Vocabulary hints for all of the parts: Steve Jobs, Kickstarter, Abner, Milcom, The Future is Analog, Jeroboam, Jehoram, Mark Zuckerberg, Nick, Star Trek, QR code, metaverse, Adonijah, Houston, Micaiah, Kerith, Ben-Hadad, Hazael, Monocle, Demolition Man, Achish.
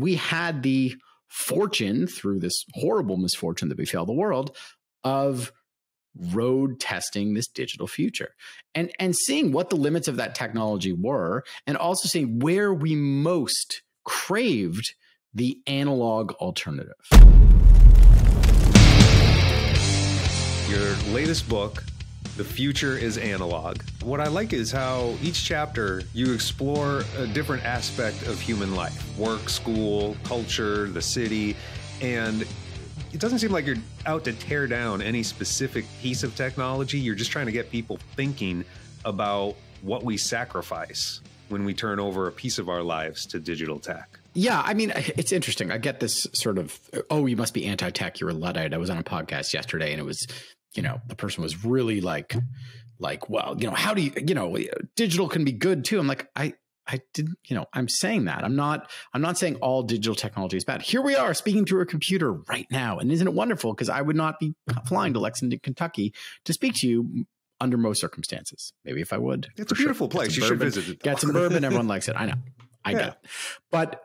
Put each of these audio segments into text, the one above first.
we had the fortune, through this horrible misfortune that befell the world, of road testing this digital future and seeing what the limits of that technology were, and also seeing where we most craved the analog alternative. Your latest book, The Future is Analog. What I like is how each chapter you explore a different aspect of human life: work, school, culture, the city, and it doesn't seem like you're out to tear down any specific piece of technology. You're just trying to get people thinking about what we sacrifice when we turn over a piece of our lives to digital tech. Yeah, I mean, it's interesting. I get this sort of, oh, you must be anti-tech, you're a Luddite. I was on a podcast yesterday and it was, you know, the person was really like, well, you know, how do you, you know, digital can be good too. I'm like, I didn't, you know, I'm saying that. I'm not saying all digital technology is bad. Here we are speaking through a computer right now. And isn't it wonderful? Because I would not be flying to Lexington, Kentucky to speak to you under most circumstances. Maybe if I would. It's a beautiful place. You should visit it. Get some bourbon. Everyone likes it. I know. I get it. But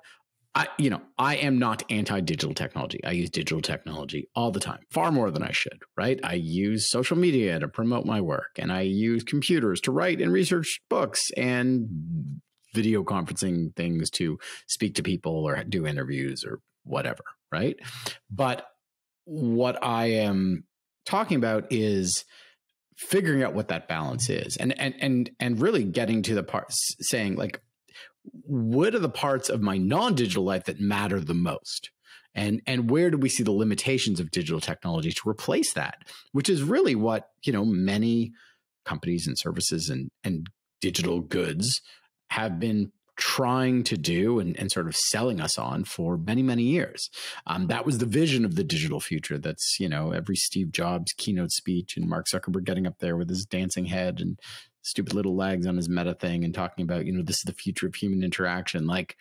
you know, I am not anti-digital technology. I use digital technology all the time, far more than I should, right? I use social media to promote my work, and I use computers to write and research books, and video conferencing things to speak to people or do interviews or whatever, right? But what I am talking about is figuring out what that balance is, and really getting to the part saying, like, what are the parts of my non-digital life that matter the most? And where do we see the limitations of digital technology to replace that? Which is really what, you know, many companies and services and digital goods have been trying to do and sort of selling us on for many, many years. That was the vision of the digital future. That's, you know, every Steve Jobs keynote speech and Mark Zuckerberg getting up there with his dancing head and stupid little legs on his meta thing and talking about, you know, this is the future of human interaction. Like,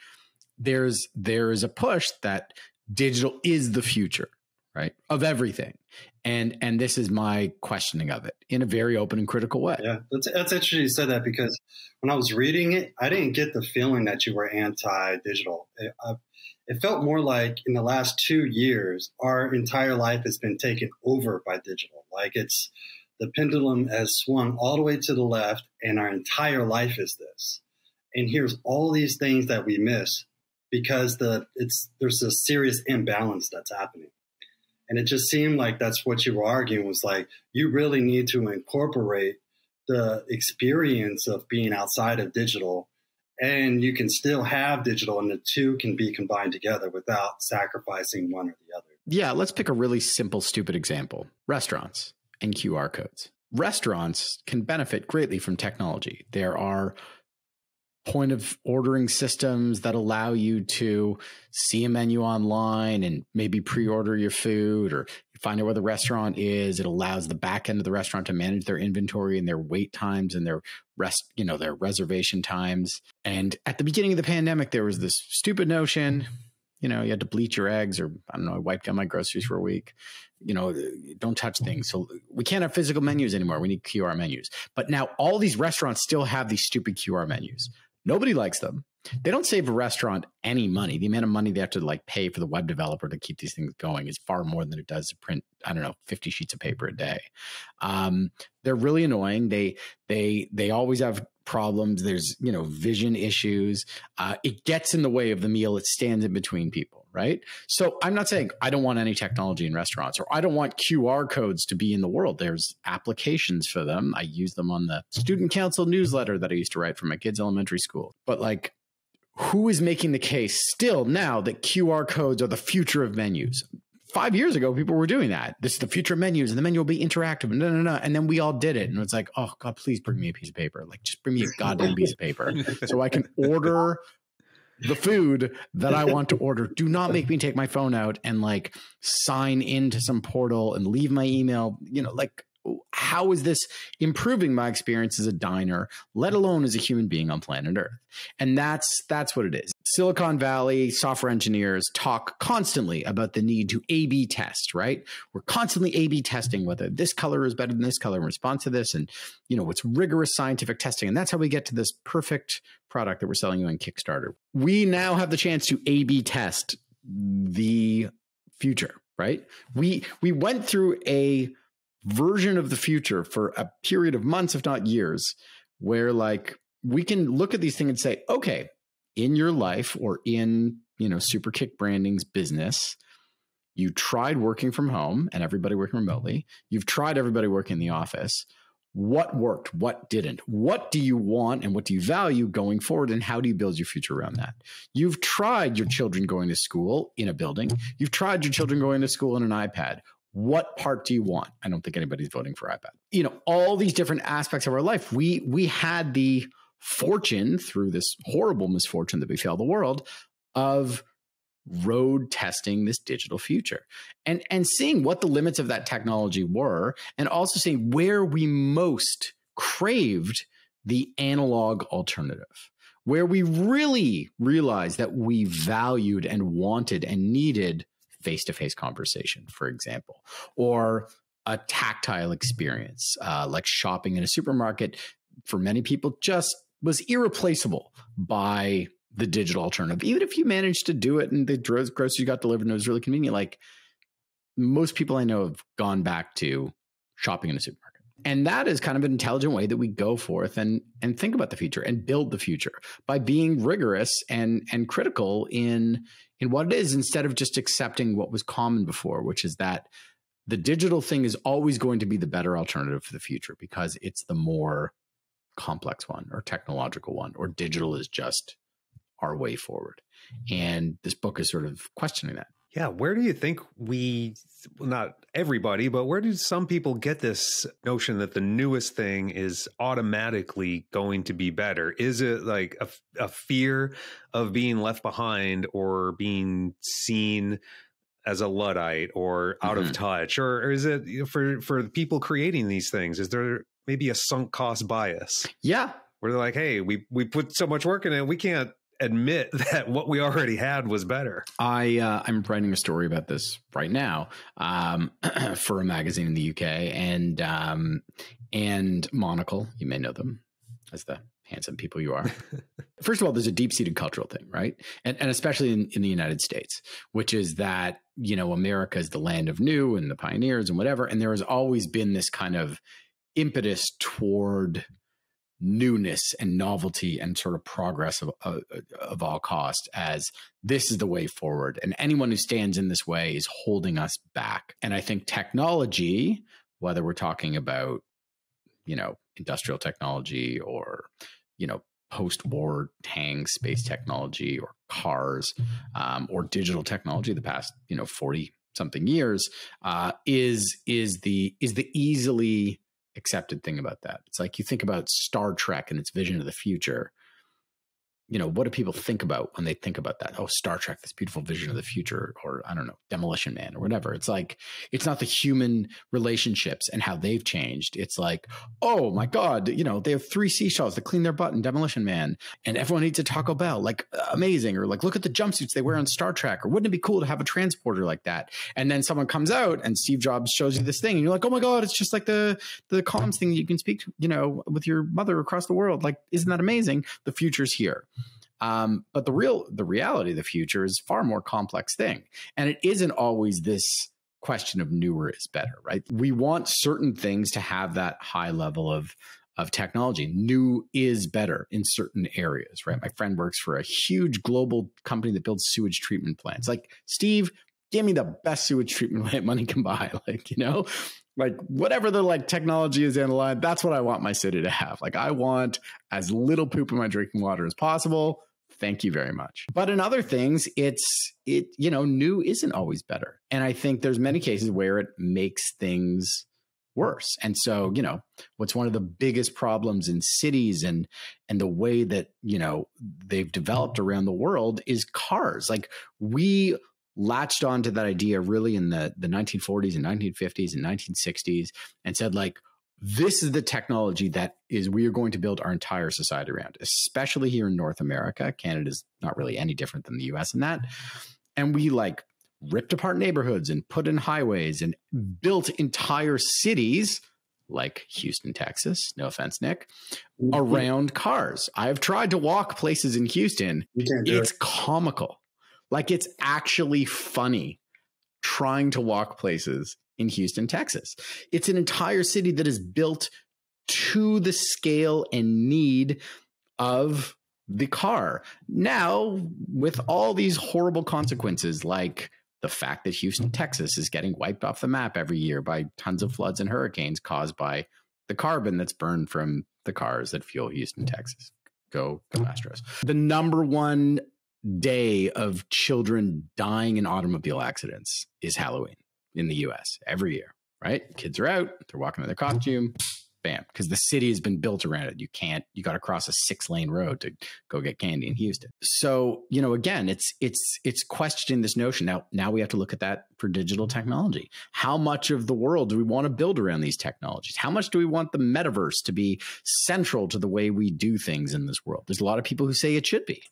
there is a push that digital is the future, right, of everything. And this is my questioning of it in a very open and critical way. Yeah, that's interesting you said that, because when I was reading it, I didn't get the feeling that you were anti-digital. It felt more like in the last 2 years, our entire life has been taken over by digital. Like, it's the pendulum has swung all the way to the left, and our entire life is this. And here's all these things that we miss because there's a serious imbalance that's happening. And it just seemed like that's what you were arguing, was like, you really need to incorporate the experience of being outside of digital, and you can still have digital, and the two can be combined together without sacrificing one or the other. Yeah, let's pick a really simple, stupid example. Restaurants and QR codes. Restaurants can benefit greatly from technology. There are point of ordering systems that allow you to see a menu online and maybe pre-order your food or find out where the restaurant is. It allows the back end of the restaurant to manage their inventory and their wait times and their their reservation times. And at the beginning of the pandemic, there was this stupid notion, you know, you had to bleach your eggs, or I don't know, I wiped down my groceries for a week. You know, don't touch things. So we can't have physical menus anymore. We need QR menus. But now all these restaurants still have these stupid QR menus. Nobody likes them. They don't save a restaurant any money. The amount of money they have to like pay for the web developer to keep these things going is far more than it does to print, I don't know, 50 sheets of paper a day. They're really annoying. They always have problems. There's, you know, vision issues. It gets in the way of the meal. It stands in between people, right? So I'm not saying I don't want any technology in restaurants, or I don't want QR codes to be in the world. There's applications for them. I use them on the student council newsletter that I used to write for my kids' elementary school. But like, who is making the case still now that QR codes are the future of menus? 5 years ago, people were doing that. This is the future of menus, and the menu will be interactive. No, no, no. And then we all did it. And it's like, oh, God, please bring me a piece of paper. Like, just bring me a goddamn piece of paper so I can order the food that I want to order. Do not make me take my phone out and like sign into some portal and leave my email. You know, like, how is this improving my experience as a diner, let alone as a human being on planet Earth? And that's what it is. Silicon Valley software engineers talk constantly about the need to A/B test, right? We're constantly A/B testing whether this color is better than this color in response to this, and you know, it's rigorous scientific testing, and that's how we get to this perfect product that we're selling you on Kickstarter. We now have the chance to A/B test the future, right? We went through a version of the future for a period of months, if not years, where like we can look at these things and say, okay, in your life or in, you know, Superkick Branding's business, you tried working from home and everybody working remotely. You've tried everybody working in the office. What worked? What didn't? What do you want and what do you value going forward? And how do you build your future around that? You've tried your children going to school in a building. You've tried your children going to school in an iPad. What part do you want? I don't think anybody's voting for iPad. You know, all these different aspects of our life. We had the fortune through this horrible misfortune that befell the world of road testing this digital future and seeing what the limits of that technology were, and also seeing where we most craved the analog alternative, where we really realized that we valued and wanted and needed face-to-face conversation, for example, or a tactile experience, like shopping in a supermarket. For many people, just was irreplaceable by the digital alternative. Even if you managed to do it and the groceries you got delivered and it was really convenient, like most people I know have gone back to shopping in a supermarket. And that is kind of an intelligent way that we go forth and think about the future and build the future by being rigorous and critical in what it is, instead of just accepting what was common before, which is that the digital thing is always going to be the better alternative for the future because it's the more complex one or technological one, or digital is just our way forward. And this book is sort of questioning that. Yeah. Where do you think we, well, not everybody, but where do some people get this notion that the newest thing is automatically going to be better? Is it like a fear of being left behind or being seen as a Luddite or out of touch? Or is it, you know, for the people creating these things, is there maybe a sunk cost bias? Yeah. Where they're like, hey, we put so much work in it, we can't admit that what we already had was better. I'm writing a story about this right now for a magazine in the UK, and Monocle, you may know them as the handsome people you are. First of all, there's a deep-seated cultural thing, right? And especially in the United States, which is that, you know, America is the land of new and the pioneers and whatever. And there has always been this kind of impetus toward newness and novelty and sort of progress of all cost, as this is the way forward. And anyone who stands in this way is holding us back. And I think technology, whether we're talking about, you know, industrial technology or, you know, post-war tanks, space technology, or cars, or digital technology the past, you know, 40 something years, is the easily accepted thing about that. It's like you think about Star Trek and its vision of the future. You know, what do people think about when they think about that? Oh, Star Trek, this beautiful vision of the future, or I don't know, Demolition Man or whatever. It's like, it's not the human relationships and how they've changed. It's like, oh my God, you know, they have 3 seashells to clean their butt in Demolition Man, and everyone eats a Taco Bell, like amazing. Or like, look at the jumpsuits they wear on Star Trek, or wouldn't it be cool to have a transporter like that? And then someone comes out and Steve Jobs shows you this thing and you're like, oh my God, it's just like the comms thing that you can speak to, you know, with your mother across the world. Like, isn't that amazing? The future's here. But the reality of the future is a far more complex thing. And it isn't always this question of newer is better, right? We want certain things to have that high level of technology. New is better in certain areas, right? My friend works for a huge global company that builds sewage treatment plants. Like, Steve, give me the best sewage treatment plant money can buy. Like, you know, like whatever the like technology is in the line, that's what I want my city to have. Like, I want as little poop in my drinking water as possible. Thank you very much. But in other things, it, you know, new isn't always better. And I think there's many cases where it makes things worse. And so, you know, what's one of the biggest problems in cities and the way that, you know, they've developed around the world is cars. Like, we latched onto that idea really in the 1940s and 1950s and 1960s and said, like, this is the technology that is we are going to build our entire society around, especially here in North America. Canada's not really any different than the US in that. And we like ripped apart neighborhoods and put in highways and built entire cities like Houston, Texas, no offense, Nick, around cars. I've tried to walk places in Houston. It's comical. Like, it's actually funny trying to walk places in Houston, Texas. It's an entire city that is built to the scale and need of the car. Now, with all these horrible consequences, like the fact that Houston, Texas is getting wiped off the map every year by tons of floods and hurricanes caused by the carbon that's burned from the cars that fuel Houston, Texas. Go Astros. The #1 day of children dying in automobile accidents is Halloween in the US every year, right? Kids are out, they're walking in their costume, bam, because the city has been built around it. You got to cross a 6-lane road to go get candy in Houston. So, you know, again, it's questioning this notion. Now we have to look at that for digital technology. How much of the world do we want to build around these technologies? How much do we want the metaverse to be central to the way we do things in this world? There's a lot of people who say it should be.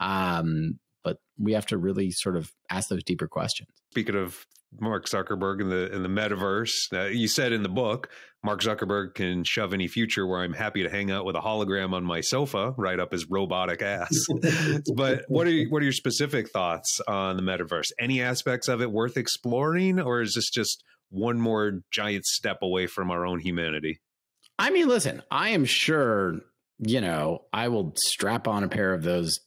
But we have to really sort of ask those deeper questions. Speaking of Mark Zuckerberg and the metaverse, you said in the book, Mark Zuckerberg can shove any future where I'm happy to hang out with a hologram on my sofa right up his robotic ass. But what are your specific thoughts on the metaverse? Any aspects of it worth exploring, or is this just one more giant step away from our own humanity? I mean, listen, I am sure, you know, I will strap on a pair of those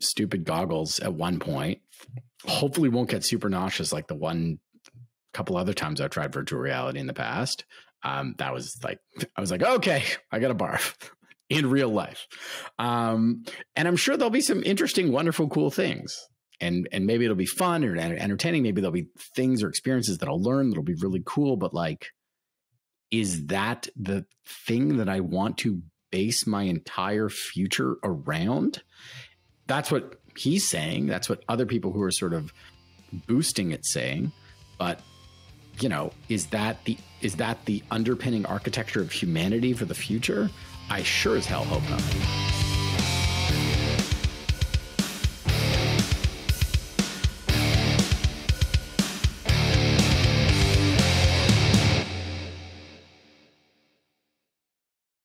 stupid goggles at one point. Hopefully won't get super nauseous like the couple other times I've tried virtual reality in the past. That was like, I was like, okay, I got to barf in real life. And I'm sure there'll be some interesting, wonderful, cool things. And maybe it'll be fun or entertaining. Maybe there'll be things or experiences that I'll learn that'll be really cool. But like, is that the thing that I want to base my entire future around? That's what he's saying. That's what other people who are sort of boosting it saying. But, you know, is that the underpinning architecture of humanity for the future? I sure as hell hope not.